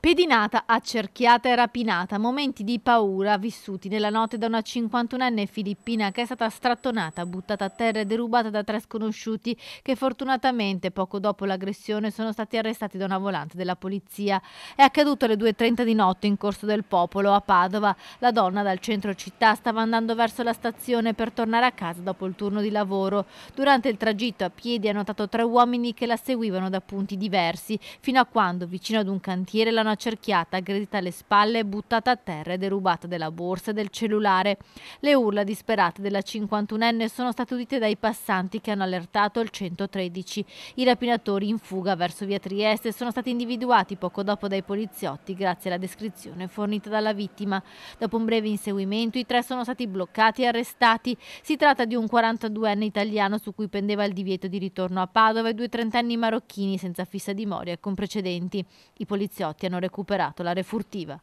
Pedinata, accerchiata e rapinata, momenti di paura vissuti nella notte da una 51enne filippina che è stata strattonata, buttata a terra e derubata da tre sconosciuti che fortunatamente poco dopo l'aggressione sono stati arrestati da una volante della polizia. È accaduto alle 2:30 di notte in Corso del Popolo a Padova. La donna dal centro città stava andando verso la stazione per tornare a casa dopo il turno di lavoro. Durante il tragitto a piedi ha notato tre uomini che la seguivano da punti diversi, fino a quando vicino ad un cantiere la accerchiata, aggredita alle spalle, buttata a terra e derubata della borsa e del cellulare. Le urla disperate della 51enne sono state udite dai passanti che hanno allertato il 113. I rapinatori in fuga verso via Trieste sono stati individuati poco dopo dai poliziotti grazie alla descrizione fornita dalla vittima. Dopo un breve inseguimento i tre sono stati bloccati e arrestati. Si tratta di un 42enne italiano su cui pendeva il divieto di ritorno a Padova e due trentenni marocchini senza fissa dimoria e con precedenti. I poliziotti hanno recuperato la refurtiva.